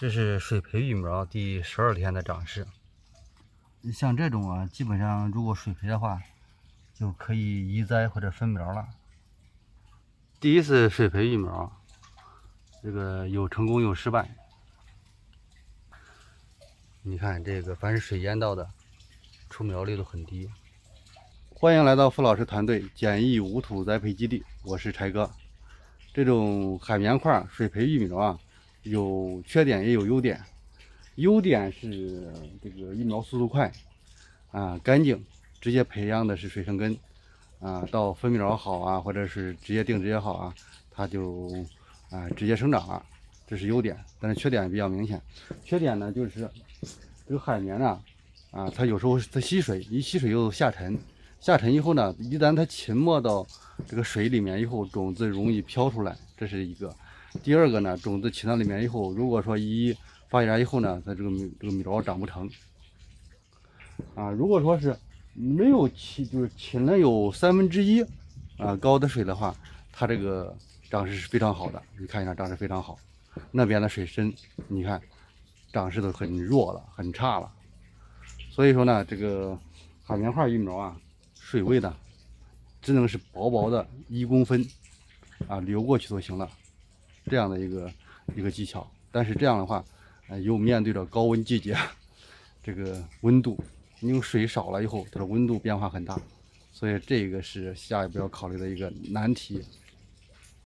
这是水培育苗第12天的长势。像这种啊，基本上如果水培的话，就可以移栽或者分苗了。第一次水培育苗，这个有成功有失败。你看这个，凡是水淹到的，出苗率都很低。欢迎来到傅老师团队简易无土栽培基地，我是柴哥。这种海绵块水培育苗啊，有缺点也有优点。优点是这个育苗速度快，啊，干净，直接培养的是水生根，啊，到分苗好啊，或者是直接定植也好啊，它就啊直接生长了，这是优点。但是缺点比较明显，缺点呢就是这个海绵啊，它有时候它吸水，一吸水又下沉。下沉以后呢，一旦它沉没到这个水里面以后，种子容易飘出来，这是一个。第二个呢，种子沉到里面以后，如果说一发芽以后呢，它这个苗长不成。啊，如果说是没有就是沉了有1/3啊高的水的话，它这个长势是非常好的。你看一下，长势非常好。那边的水深，你看长势都很弱了，很差了。所以说呢，这个海绵块育苗啊。水位呢，只能是薄薄的1公分，啊，流过去就行了，这样的一个技巧。但是这样的话，又面对着高温季节，这个温度，因为水少了以后，它的温度变化很大，所以这个是下一步要考虑的一个难题。